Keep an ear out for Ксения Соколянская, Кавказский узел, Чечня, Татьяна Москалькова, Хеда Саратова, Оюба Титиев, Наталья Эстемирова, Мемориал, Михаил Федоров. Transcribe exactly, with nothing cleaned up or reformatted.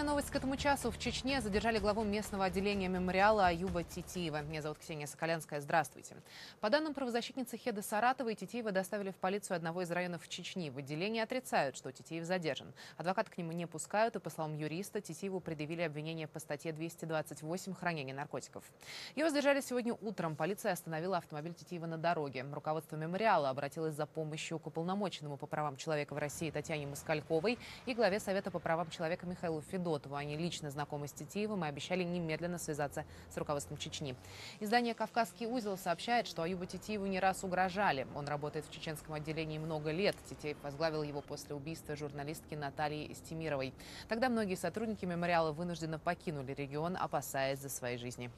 Страшная новость к этому часу. В Чечне задержали главу местного отделения мемориала Оюба Титиева. Меня зовут Ксения Соколянская. Здравствуйте. По данным правозащитницы Хеды Саратовой, Титиева доставили в полицию одного из районов Чечни. В отделении отрицают, что Титиев задержан. Адвокат к нему не пускают, и, по словам юриста, Титиеву предъявили обвинение по статье двести двадцать восемь «Хранение наркотиков». Его задержали сегодня утром. Полиция остановила автомобиль Титиева на дороге. Руководство мемориала обратилось за помощью к уполномоченному по правам человека в России Татьяне Москальковой и главе Совета по правам человека Михаилу Федорову. Они лично знакомы с Титиевым и обещали немедленно связаться с руководством Чечни. Издание «Кавказский узел» сообщает, что Оюбу Титиеву не раз угрожали. Он работает в чеченском отделении много лет. Титиев возглавил его после убийства журналистки Натальи Эстемировой. Тогда многие сотрудники мемориала вынужденно покинули регион, опасаясь за свои жизни.